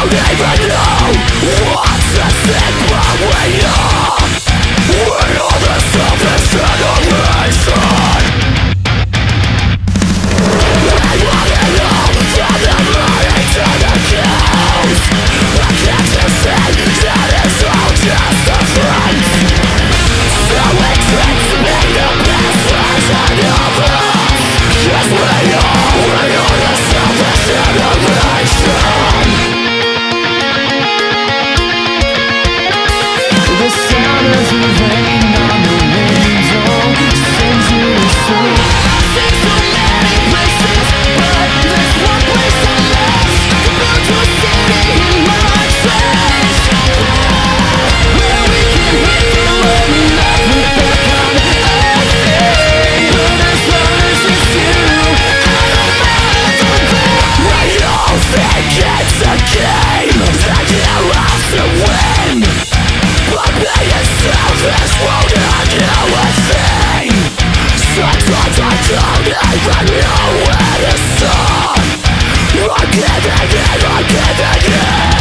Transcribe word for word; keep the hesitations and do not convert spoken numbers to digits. don't even know what's the thing that we are. We're all the selfish generation. I want it all from the money to the cows. I can't just say that it's all just a front. So it tricks me the best version of us. Cause we are, we are the selfish generation. I can't, I can't, I can't, I can't.